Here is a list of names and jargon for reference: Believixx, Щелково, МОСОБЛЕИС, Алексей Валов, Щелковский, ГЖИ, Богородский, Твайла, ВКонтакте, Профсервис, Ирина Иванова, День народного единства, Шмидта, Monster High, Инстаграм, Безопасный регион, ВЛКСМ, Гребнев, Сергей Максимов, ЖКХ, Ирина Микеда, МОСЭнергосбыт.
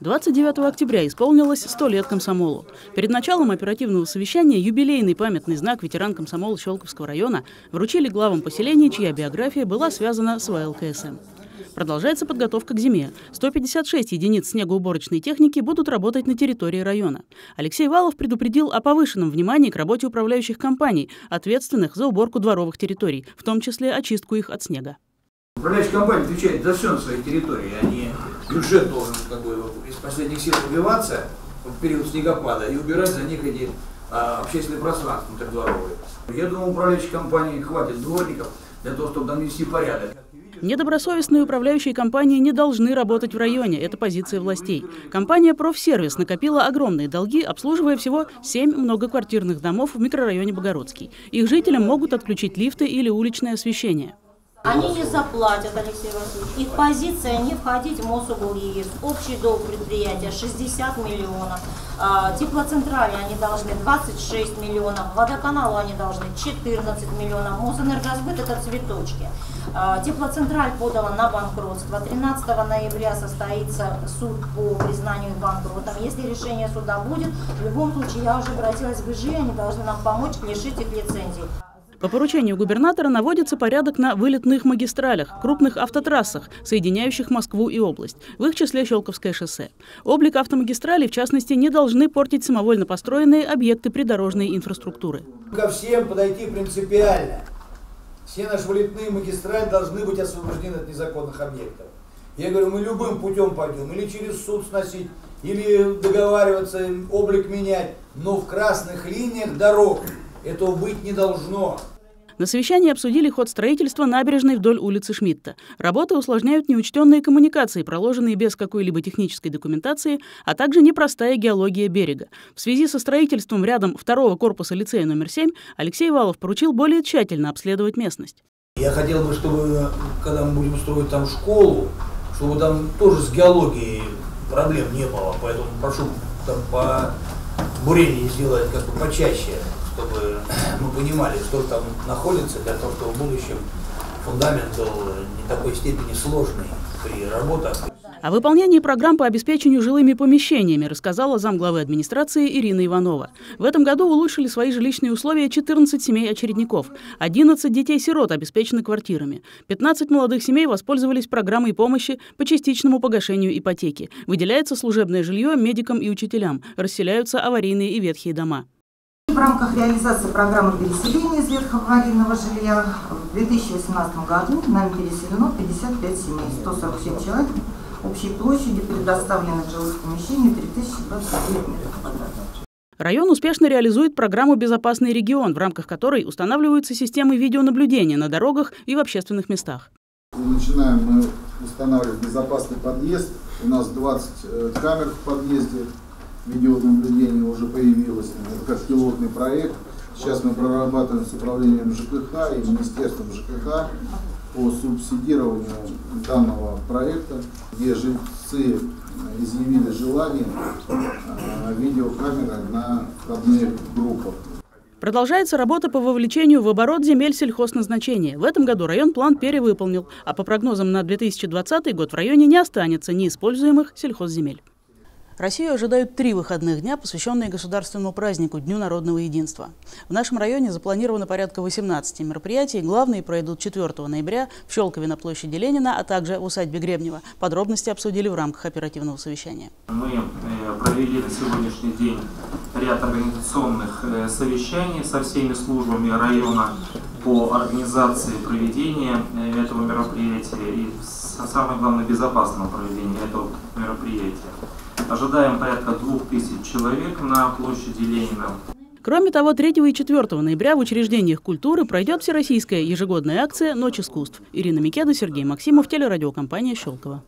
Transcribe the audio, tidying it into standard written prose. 29 октября исполнилось 100 лет комсомолу. Перед началом оперативного совещания юбилейный памятный знак ветеран комсомола Щелковского района вручили главам поселений, чья биография была связана с ВЛКСМ. Продолжается подготовка к зиме. 156 единиц снегоуборочной техники будут работать на территории района. Алексей Валов предупредил о повышенном внимании к работе управляющих компаний, ответственных за уборку дворовых территорий, в том числе очистку их от снега. Управляющая компания отвечает за все на своей территории, а не бюджет должен из последних сил убиваться в период снегопада и убирать за них эти общественные пространства внутридворовые. Я думаю, управляющей компании хватит дворников для того, чтобы навести порядок. Недобросовестные управляющие компании не должны работать в районе. Это позиция властей. Компания «Профсервис» накопила огромные долги, обслуживая всего 7 многоквартирных домов в микрорайоне Богородский. Их жителям могут отключить лифты или уличное освещение. Они не заплатят, Алексей Васильевич. Их позиция не входить в МОСОБЛЕИС. Общий долг предприятия 60 миллионов. Теплоцентрали они должны 26 миллионов. Водоканалу они должны 14 миллионов. МОСЭнергосбыт – это цветочки. Теплоцентраль подала на банкротство. 13 ноября состоится суд по признанию банкротом. Если решение суда будет, в любом случае я уже обратилась в ГЖИ, они должны нам помочь лишить их лицензий. По поручению губернатора наводится порядок на вылетных магистралях, крупных автотрассах, соединяющих Москву и область, в их числе Щелковское шоссе. Облик автомагистралей, в частности, не должны портить самовольно построенные объекты придорожной инфраструктуры. Ко всем подойти принципиально. Все наши вылетные магистрали должны быть освобождены от незаконных объектов. Я говорю, мы любым путем пойдем, или через суд сносить, или договариваться, облик менять, но в красных линиях дорог. Этого быть не должно. На совещании обсудили ход строительства набережной вдоль улицы Шмидта. Работы усложняют неучтенные коммуникации, проложенные без какой-либо технической документации, а также непростая геология берега. В связи со строительством рядом второго корпуса лицея номер 7 Алексей Валов поручил более тщательно обследовать местность. Я хотел бы, чтобы, когда мы будем строить там школу, чтобы там тоже с геологией проблем не было. Поэтому прошу там по бурению сделать как бы почаще, чтобы мы понимали, что там находится, для того, чтобы в будущем фундамент был не такой степени сложный при работах. О выполнении программ по обеспечению жилыми помещениями рассказала замглавы администрации Ирина Иванова. В этом году улучшили свои жилищные условия 14 семей очередников, 11 детей-сирот обеспечены квартирами, 15 молодых семей воспользовались программой помощи по частичному погашению ипотеки. Выделяется служебное жилье медикам и учителям, расселяются аварийные и ветхие дома. В рамках реализации программы переселения из ветхого аварийного жилья в 2018 году нами переселено 55 семей, 147 человек, общей площадью предоставленных жилых помещений 3029 метров квадратных. Район успешно реализует программу «Безопасный регион», в рамках которой устанавливаются системы видеонаблюдения на дорогах и в общественных местах. Начинаем мы устанавливать безопасный подъезд. У нас 20 камер в подъезде. Видеонаблюдение уже появилось, это как пилотный проект. Сейчас мы прорабатываем с управлением ЖКХ и Министерством ЖКХ по субсидированию данного проекта, где жильцы изъявили желание видеокамеры на входных группах. Продолжается работа по вовлечению в оборот земель сельхозназначения. В этом году район план перевыполнил, а по прогнозам на 2020 год в районе не останется неиспользуемых сельхозземель. Россию ожидают 3 выходных дня, посвященные государственному празднику – Дню народного единства. В нашем районе запланировано порядка 18 мероприятий. Главные пройдут 4 ноября в Щелкове на площади Ленина, а также в усадьбе Гребнева. Подробности обсудили в рамках оперативного совещания. Мы провели на сегодняшний день ряд организационных совещаний со всеми службами района по организации проведения этого мероприятия и, самое главное, безопасного проведения этого мероприятия. Ожидаем порядка 2000 человек на площади Ленина. Кроме того, 3 и 4 ноября в учреждениях культуры пройдет всероссийская ежегодная акция «Ночь искусств». Ирина Микеда, Сергей Максимов, телерадиокомпания «Щелково».